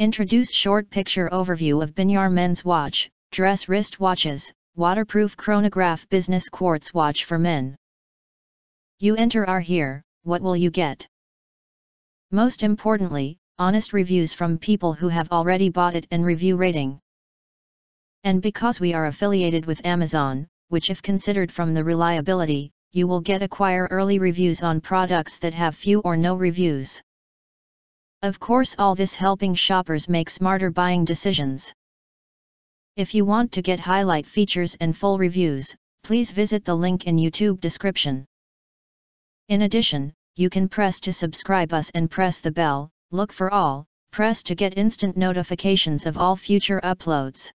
Introduced short picture overview of Benyar men's watch, dress wrist watches, waterproof chronograph business quartz watch for men. You enter are here, what will you get? Most importantly, honest reviews from people who have already bought it and review rating. And because we are affiliated with Amazon, which if considered from the reliability, you will get acquire early reviews on products that have few or no reviews. Of course all this helping shoppers make smarter buying decisions. If you want to get highlight features and full reviews, please visit the link in YouTube description. In addition, you can press to subscribe us and press the bell, look for all, press to get instant notifications of all future uploads.